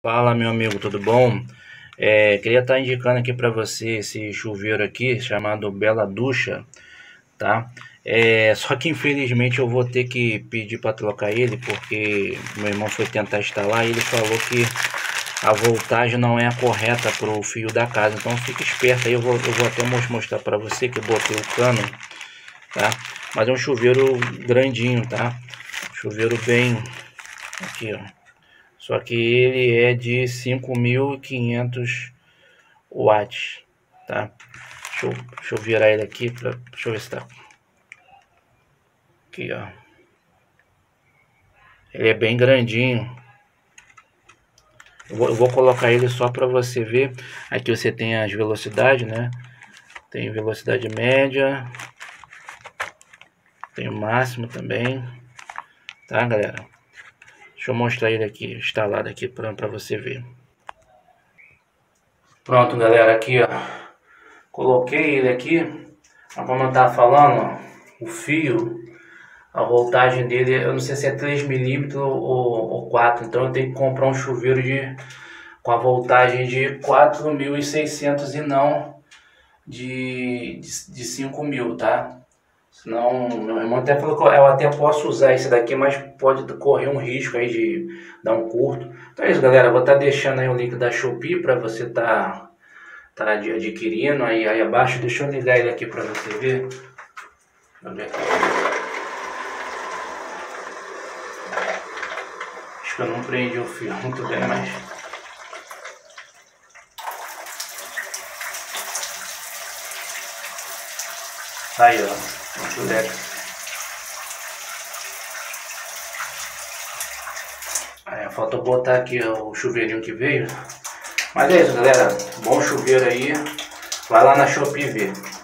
Fala, meu amigo, tudo bom? Queria estar indicando aqui para você esse chuveiro aqui chamado Bela Ducha, tá? Só que infelizmente eu vou ter que pedir para trocar ele, porque meu irmão foi tentar instalar e ele falou que a voltagem não é a correta para o fio da casa. Então fica esperto aí, eu vou até mostrar para você que eu botei o cano, tá? Mas é um chuveiro grandinho, tá? Chuveiro bem aqui, ó. Só que ele é de 5.500 watts, tá? Deixa eu virar ele aqui, deixa eu ver se tá... Aqui, ó. Ele é bem grandinho. Eu vou colocar ele só para você ver. Aqui você tem as velocidades, né? Tem velocidade média. Tem o máximo também. Tá, galera? Deixa eu mostrar ele aqui, instalado aqui para você ver. Pronto, galera, aqui, ó. Coloquei ele aqui. Como eu tava falando, ó, o fio, a voltagem dele, eu não sei se é 3mm ou 4. Então eu tenho que comprar um chuveiro com a voltagem de 4.600 e não de 5.000, tá? Senão, meu irmão até falou que eu até posso usar esse daqui, mas pode correr um risco aí de dar um curto. Então é isso, galera. Eu vou estar deixando aí o link da Shopee para você tá adquirindo aí abaixo. Deixa eu ligar ele aqui para você ver. Acho que eu não prendi o fio muito bem, mas... Aí, ó. Falta botar aqui o chuveirinho que veio. Mas é isso, galera. Bom chuveiro aí. Vai lá na Shopee ver.